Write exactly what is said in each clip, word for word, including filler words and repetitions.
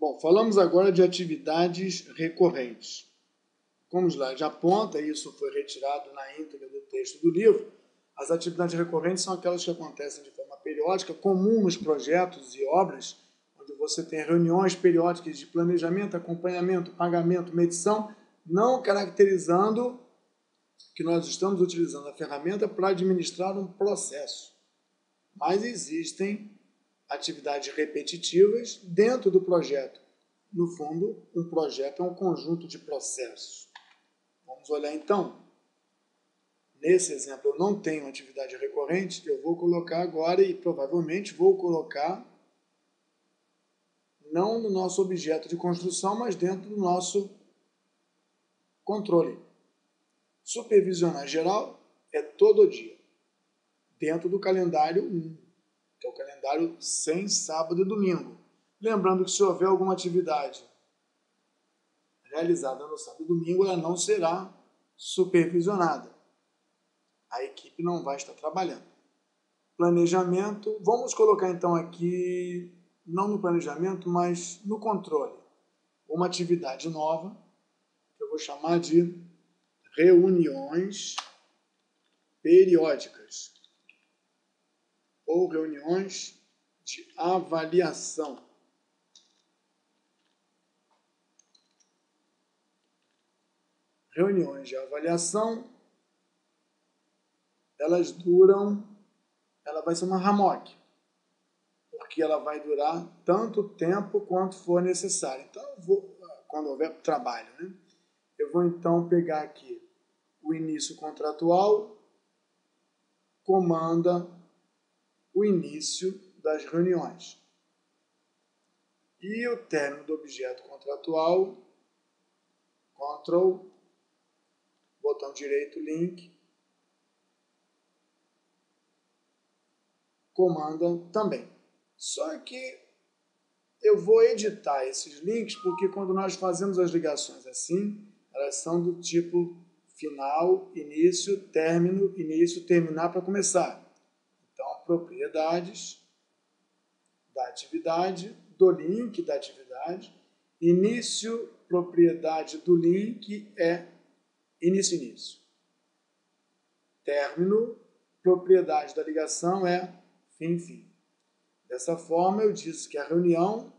Bom, falamos agora de atividades recorrentes. Como o slide aponta, isso foi retirado na íntegra do texto do livro, as atividades recorrentes são aquelas que acontecem de forma periódica, comum nos projetos e obras, onde você tem reuniões periódicas de planejamento, acompanhamento, pagamento, medição, não caracterizando que nós estamos utilizando a ferramenta para administrar um processo. Mas existem atividades repetitivas dentro do projeto. No fundo, um projeto é um conjunto de processos. Vamos olhar então. Nesse exemplo, eu não tenho atividade recorrente, eu vou colocar agora e provavelmente vou colocar não no nosso objeto de construção, mas dentro do nosso controle. Supervisionar geral é todo dia, dentro do calendário um, que é o calendário sem sábado e domingo. Lembrando que se houver alguma atividade realizada no sábado e domingo, ela não será supervisionada. A equipe não vai estar trabalhando. Planejamento, vamos colocar então aqui, não no planejamento, mas no controle. Uma atividade nova, que eu vou chamar de reuniões periódicas, ou reuniões de avaliação. Reuniões de avaliação, elas duram, ela vai ser uma ramoque, porque ela vai durar tanto tempo quanto for necessário. Então, eu vou, quando houver trabalho, né? Eu vou então pegar aqui o início contratual, comanda o início das reuniões. E o término do objeto contratual, control, botão direito, link, comanda também. Só que eu vou editar esses links, porque quando nós fazemos as ligações assim, elas são do tipo final, início, término, início, terminar para começar. Então, propriedades da atividade, do link da atividade, início, propriedade do link é início, início. Término, propriedade da ligação é enfim. Dessa forma, eu disse que a reunião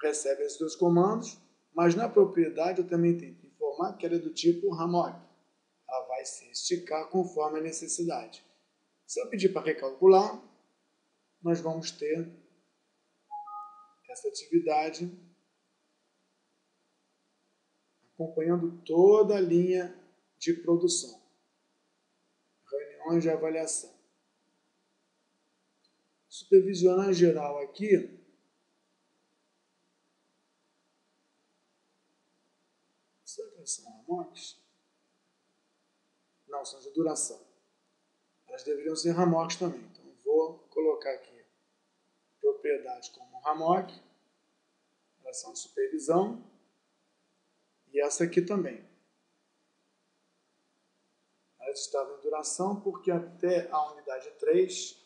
recebe esses dois comandos, mas na propriedade eu também tenho que informar que ela é do tipo ramoque. Ela vai se esticar conforme a necessidade. Se eu pedir para recalcular, nós vamos ter essa atividade acompanhando toda a linha de produção. Reuniões de avaliação. Supervisionar geral aqui, será que são ramoques? Não, são de duração. Elas deveriam ser ramoques também. Então vou colocar aqui propriedade como ramoque, elas são de supervisão, e essa aqui também. Elas estavam em duração porque até a unidade três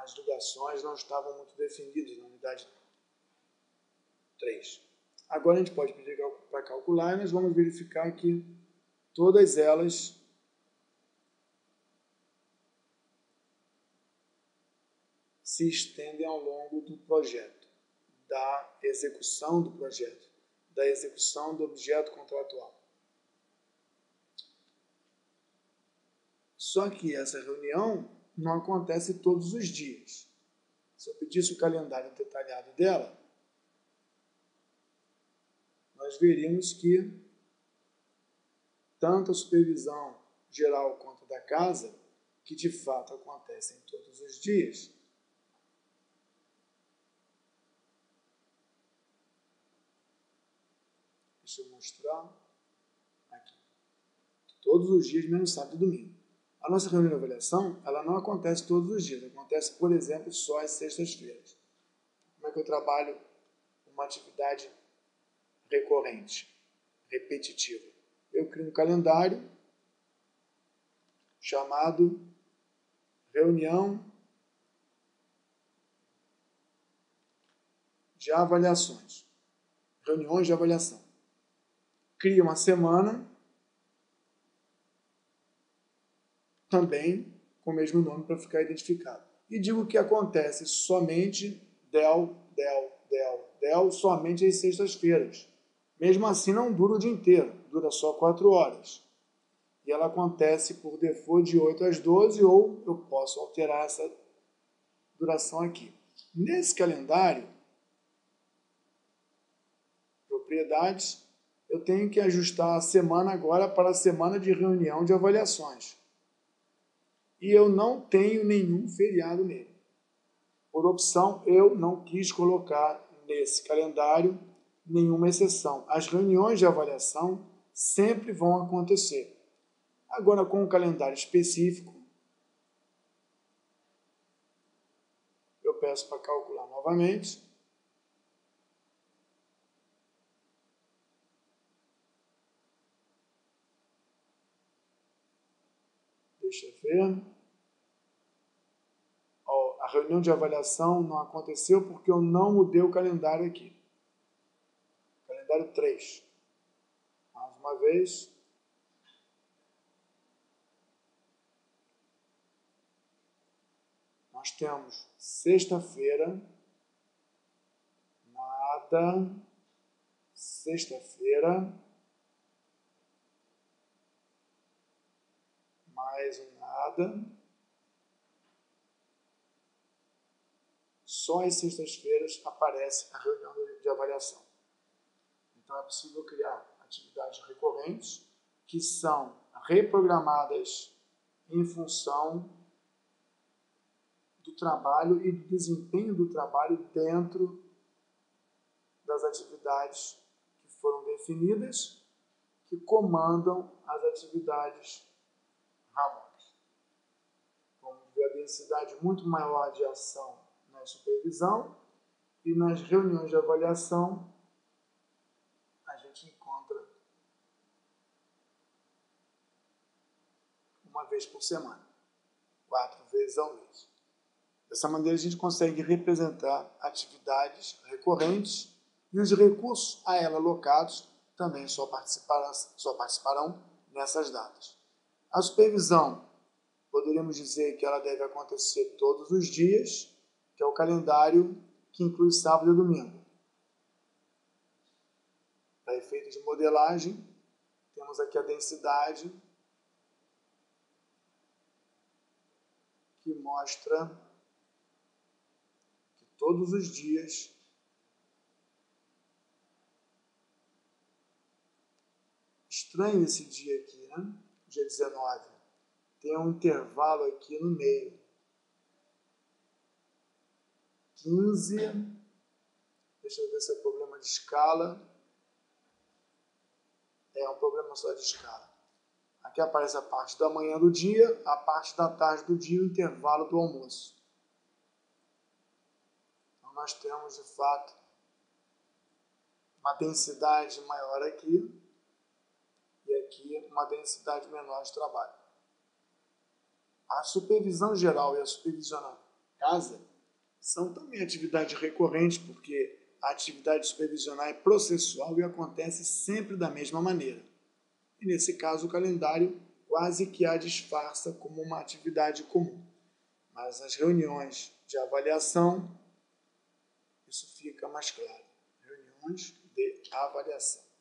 as ligações não estavam muito definidas na unidade três. Agora a gente pode pedir para calcular e nós vamos verificar que todas elas se estendem ao longo do projeto, da execução do projeto, da execução do objeto contratual. Só que essa reunião não acontece todos os dias. Se eu pedisse o calendário detalhado dela, nós veríamos que tanto a supervisão geral quanto da casa, que de fato acontecem todos os dias, deixa eu mostrar aqui, todos os dias menos sábado e domingo. A nossa reunião de avaliação, ela não acontece todos os dias, acontece, por exemplo, só às sextas-feiras. Como é que eu trabalho uma atividade recorrente, repetitiva? Eu crio um calendário chamado reunião de avaliações, reuniões de avaliação. Cria uma semana, também com o mesmo nome para ficar identificado. E digo que acontece somente del, del, del, del, somente às sextas-feiras. Mesmo assim, não dura o dia inteiro, dura só quatro horas. E ela acontece por default de oito às doze, ou eu posso alterar essa duração aqui. Nesse calendário, propriedades, eu tenho que ajustar a semana agora para a semana de reunião de avaliações. E eu não tenho nenhum feriado nele. Por opção, eu não quis colocar nesse calendário nenhuma exceção. As reuniões de avaliação sempre vão acontecer. Agora, com o calendário específico, eu peço para calcular novamente. Deixa eu ver. Ó, a reunião de avaliação não aconteceu porque eu não mudei o calendário aqui. Calendário três. Mais uma vez. Nós temos sexta-feira, nada, sexta-feira, mais um nada, só às sextas-feiras aparece a reunião de avaliação. Então é possível criar atividades recorrentes que são reprogramadas em função do trabalho e do desempenho do trabalho dentro das atividades que foram definidas, que comandam as atividades ramais. Vamos ver a densidade muito maior de ação na supervisão e nas reuniões de avaliação a gente encontra uma vez por semana, quatro vezes ao mês. Dessa maneira, a gente consegue representar atividades recorrentes e os recursos a ela alocados também só participarão, só participarão nessas datas. A supervisão, poderíamos dizer que ela deve acontecer todos os dias, que é o calendário que inclui sábado e domingo. Para efeito de modelagem, temos aqui a densidade que mostra todos os dias estranho esse dia aqui, né? Dia dezenove, tem um intervalo aqui no meio, quinze, deixa eu ver se é problema de escala, é um problema só de escala, aqui aparece a parte da manhã do dia, a parte da tarde do dia, o intervalo do almoço. Nós temos, de fato, uma densidade maior aqui e aqui uma densidade menor de trabalho. A supervisão geral e a supervisão na casa são também atividades recorrentes, porque a atividade supervisional é processual e acontece sempre da mesma maneira. E, nesse caso, o calendário quase que a disfarça como uma atividade comum. Mas as reuniões de avaliação, isso fica mais claro. Reuniões de avaliação.